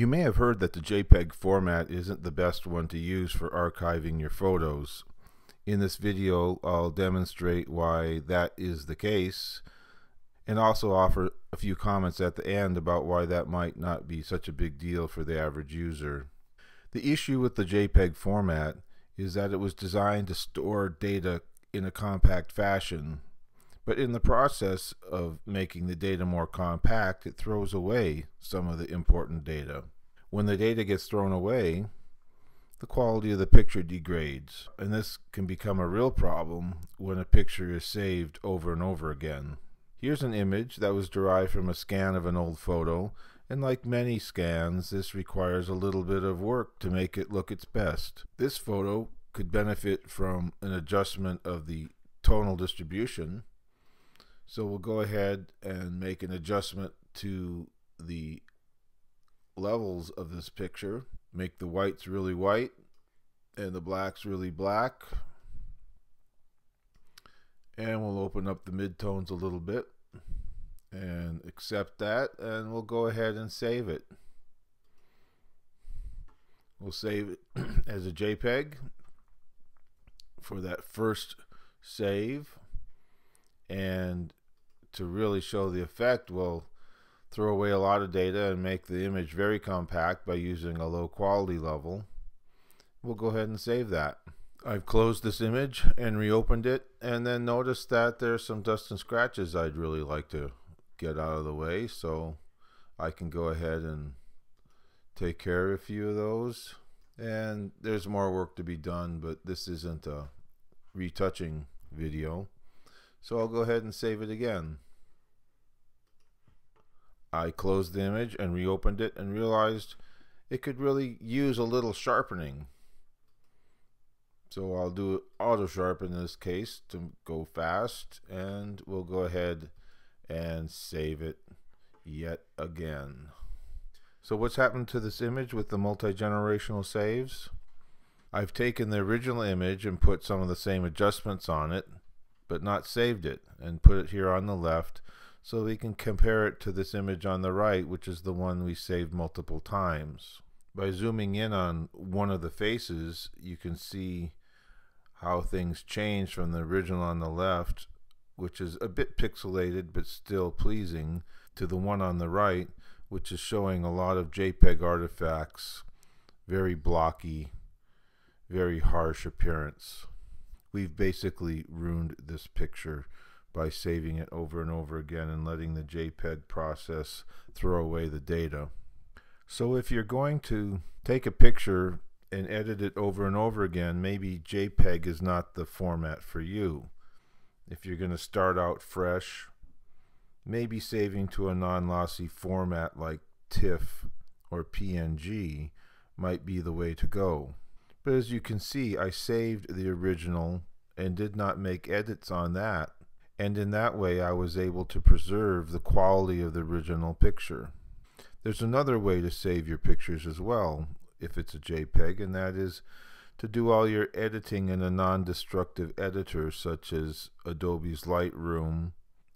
You may have heard that the JPEG format isn't the best one to use for archiving your photos. In this video, I'll demonstrate why that is the case and also offer a few comments at the end about why that might not be such a big deal for the average user. The issue with the JPEG format is that it was designed to store data in a compact fashion, but in the process of making the data more compact, it throws away some of the important data. When the data gets thrown away, the quality of the picture degrades, and this can become a real problem when a picture is saved over and over again. Here's an image that was derived from a scan of an old photo, and like many scans, this requires a little bit of work to make it look its best. This photo could benefit from an adjustment of the tonal distribution, so we'll go ahead and make an adjustment to the levels of this picture. Make the whites really white and the blacks really black. And we'll open up the midtones a little bit and accept that, and we'll go ahead and save it. We'll save it as a JPEG for that first save, and to really show the effect, we'll throw away a lot of data and make the image very compact by using a low quality level. We'll go ahead and save that. I've closed this image and reopened it, and then noticed that there's some dust and scratches I'd really like to get out of the way, so I can go ahead and take care of a few of those. And there's more work to be done, but this isn't a retouching video, so I'll go ahead and save it again. I closed the image and reopened it and realized it could really use a little sharpening. So I'll do auto sharp in this case to go fast, and we'll go ahead and save it yet again. So what's happened to this image with the multi-generational saves? I've taken the original image and put some of the same adjustments on it, but not saved it, and put it here on the left so we can compare it to this image on the right, which is the one we saved multiple times. By zooming in on one of the faces, you can see how things change from the original on the left, which is a bit pixelated but still pleasing, to the one on the right, which is showing a lot of JPEG artifacts, very blocky, very harsh appearance. We've basically ruined this picture by saving it over and over again and letting the JPEG process throw away the data. So if you're going to take a picture and edit it over and over again, maybe JPEG is not the format for you. If you're going to start out fresh, maybe saving to a non-lossy format like TIFF or PNG might be the way to go. But as you can see, I saved the original and did not make edits on that, and in that way I was able to preserve the quality of the original picture. There's another way to save your pictures as well, if it's a JPEG, and that is to do all your editing in a non-destructive editor such as Adobe's Lightroom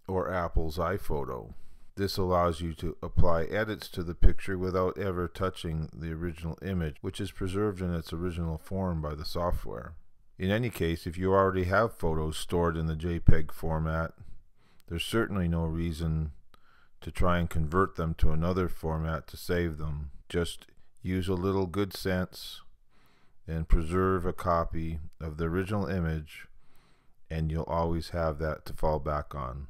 or Apple's iPhoto. This allows you to apply edits to the picture without ever touching the original image, which is preserved in its original form by the software. In any case, if you already have photos stored in the JPEG format, there's certainly no reason to try and convert them to another format to save them. Just use a little good sense and preserve a copy of the original image, and you'll always have that to fall back on.